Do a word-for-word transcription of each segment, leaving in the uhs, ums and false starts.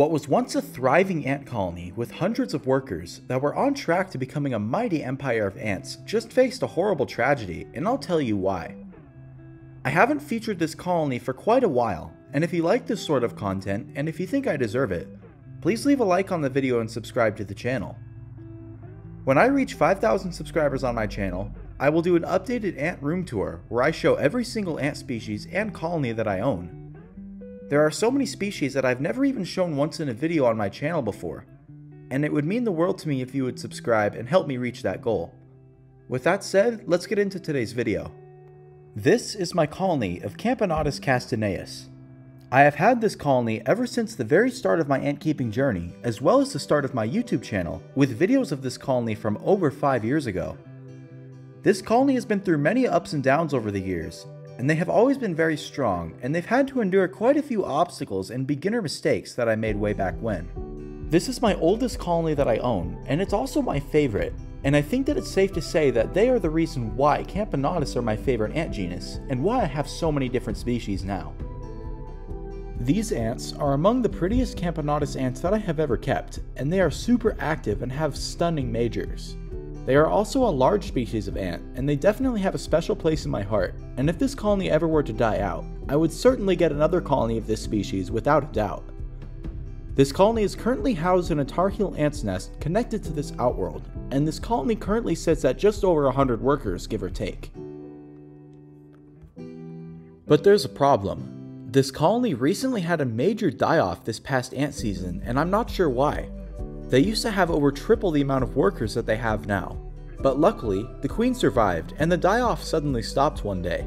What was once a thriving ant colony with hundreds of workers that were on track to becoming a mighty empire of ants just faced a horrible tragedy, and I'll tell you why. I haven't featured this colony for quite a while, and if you like this sort of content and if you think I deserve it, please leave a like on the video and subscribe to the channel. When I reach five thousand subscribers on my channel, I will do an updated ant room tour where I show every single ant species and colony that I own. There are so many species that I've never even shown once in a video on my channel before, and it would mean the world to me if you would subscribe and help me reach that goal. With that said, let's get into today's video. This is my colony of Camponotus castaneus. I have had this colony ever since the very start of my ant keeping journey, as well as the start of my YouTube channel, with videos of this colony from over five years ago. This colony has been through many ups and downs over the years, and they have always been very strong, and they've had to endure quite a few obstacles and beginner mistakes that I made way back when. This is my oldest colony that I own, and it's also my favorite, and I think that it's safe to say that they are the reason why Camponotus are my favorite ant genus, and why I have so many different species now. These ants are among the prettiest Camponotus ants that I have ever kept, and they are super active and have stunning majors. They are also a large species of ant, and they definitely have a special place in my heart, and if this colony ever were to die out, I would certainly get another colony of this species without a doubt. This colony is currently housed in a Tar Heel Ants nest connected to this outworld, and this colony currently sits at just over one hundred workers, give or take. But there's a problem. This colony recently had a major die-off this past ant season, and I'm not sure why. They used to have over triple the amount of workers that they have now, but luckily, the queen survived and the die-off suddenly stopped one day.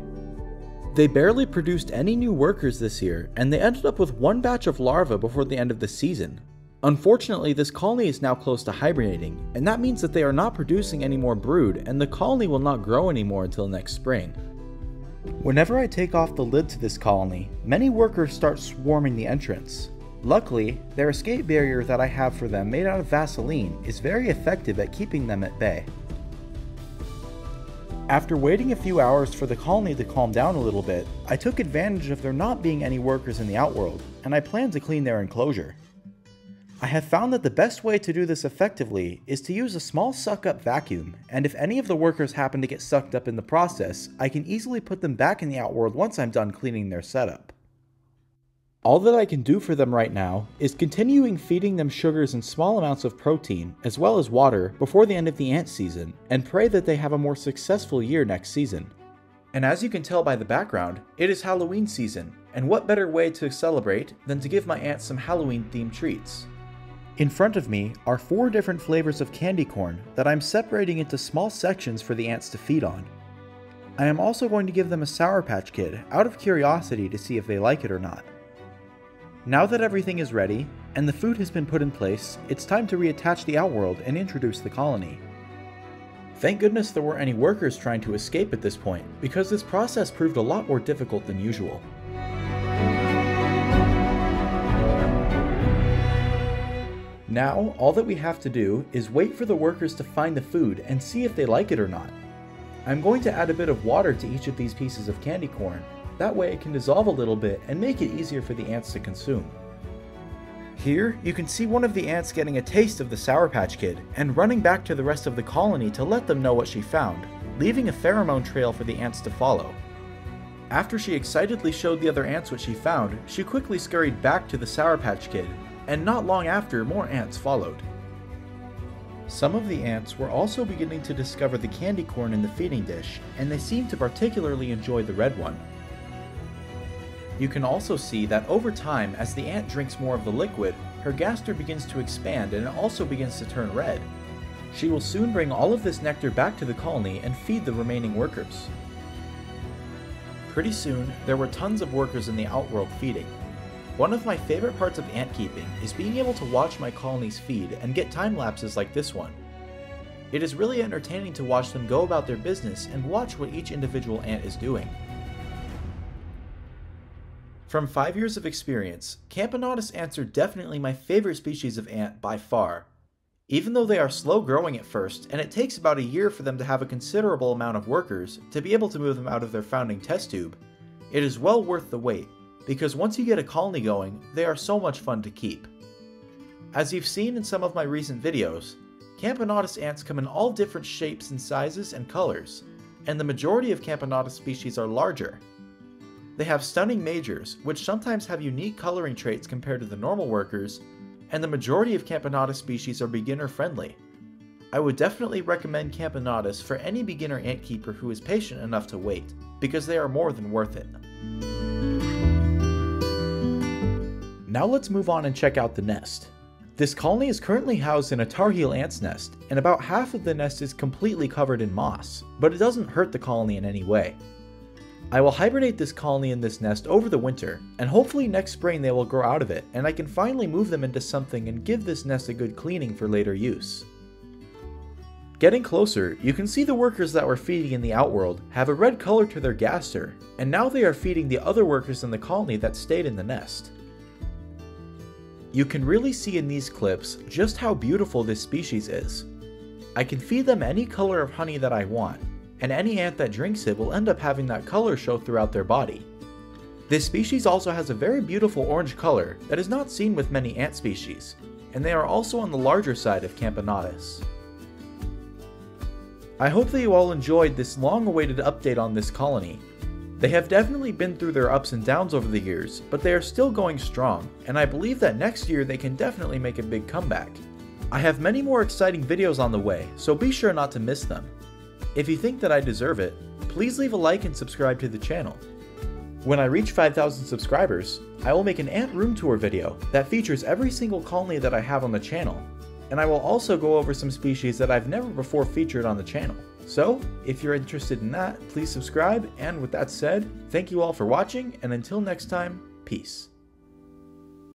They barely produced any new workers this year, and they ended up with one batch of larvae before the end of the season. Unfortunately, this colony is now close to hibernating, and that means that they are not producing any more brood, and the colony will not grow anymore until next spring. Whenever I take off the lid to this colony, many workers start swarming the entrance. Luckily, their escape barrier that I have for them made out of Vaseline is very effective at keeping them at bay. After waiting a few hours for the colony to calm down a little bit, I took advantage of there not being any workers in the outworld, and I planned to clean their enclosure. I have found that the best way to do this effectively is to use a small suck-up vacuum, and if any of the workers happen to get sucked up in the process, I can easily put them back in the outworld once I'm done cleaning their setup. All that I can do for them right now is continuing feeding them sugars and small amounts of protein, as well as water, before the end of the ant season, and pray that they have a more successful year next season. And as you can tell by the background, it is Halloween season, and what better way to celebrate than to give my ants some Halloween-themed treats. In front of me are four different flavors of candy corn that I'm separating into small sections for the ants to feed on. I am also going to give them a Sour Patch Kid out of curiosity to see if they like it or not. Now that everything is ready, and the food has been put in place, it's time to reattach the outworld and introduce the colony. Thank goodness there weren't any workers trying to escape at this point, because this process proved a lot more difficult than usual. Now, all that we have to do is wait for the workers to find the food and see if they like it or not. I'm going to add a bit of water to each of these pieces of candy corn. That way it can dissolve a little bit and make it easier for the ants to consume. Here, you can see one of the ants getting a taste of the Sour Patch Kid and running back to the rest of the colony to let them know what she found, leaving a pheromone trail for the ants to follow. After she excitedly showed the other ants what she found, she quickly scurried back to the Sour Patch Kid, and not long after, more ants followed. Some of the ants were also beginning to discover the candy corn in the feeding dish, and they seemed to particularly enjoy the red one. You can also see that over time, as the ant drinks more of the liquid, her gaster begins to expand and it also begins to turn red. She will soon bring all of this nectar back to the colony and feed the remaining workers. Pretty soon, there were tons of workers in the outworld feeding. One of my favorite parts of ant keeping is being able to watch my colonies feed and get time lapses like this one. It is really entertaining to watch them go about their business and watch what each individual ant is doing. From five years of experience, Camponotus ants are definitely my favorite species of ant by far. Even though they are slow growing at first, and it takes about a year for them to have a considerable amount of workers to be able to move them out of their founding test tube, it is well worth the wait, because once you get a colony going, they are so much fun to keep. As you've seen in some of my recent videos, Camponotus ants come in all different shapes and sizes and colors, and the majority of Camponotus species are larger. They have stunning majors, which sometimes have unique coloring traits compared to the normal workers, and the majority of Camponotus species are beginner-friendly. I would definitely recommend Camponotus for any beginner antkeeper who is patient enough to wait, because they are more than worth it. Now let's move on and check out the nest. This colony is currently housed in a tar heel ant's nest, and about half of the nest is completely covered in moss, but it doesn't hurt the colony in any way. I will hibernate this colony in this nest over the winter, and hopefully next spring they will grow out of it and I can finally move them into something and give this nest a good cleaning for later use. Getting closer, you can see the workers that were feeding in the outworld have a red color to their gaster, and now they are feeding the other workers in the colony that stayed in the nest. You can really see in these clips just how beautiful this species is. I can feed them any color of honey that I want, and any ant that drinks it will end up having that color show throughout their body. This species also has a very beautiful orange color that is not seen with many ant species, and they are also on the larger side of Camponotus. I hope that you all enjoyed this long-awaited update on this colony. They have definitely been through their ups and downs over the years, but they are still going strong, and I believe that next year they can definitely make a big comeback. I have many more exciting videos on the way, so be sure not to miss them. If you think that I deserve it, please leave a like and subscribe to the channel. When I reach five thousand subscribers, I will make an ant room tour video that features every single colony that I have on the channel, and I will also go over some species that I've never before featured on the channel. So, if you're interested in that, please subscribe, and with that said, thank you all for watching, and until next time, peace.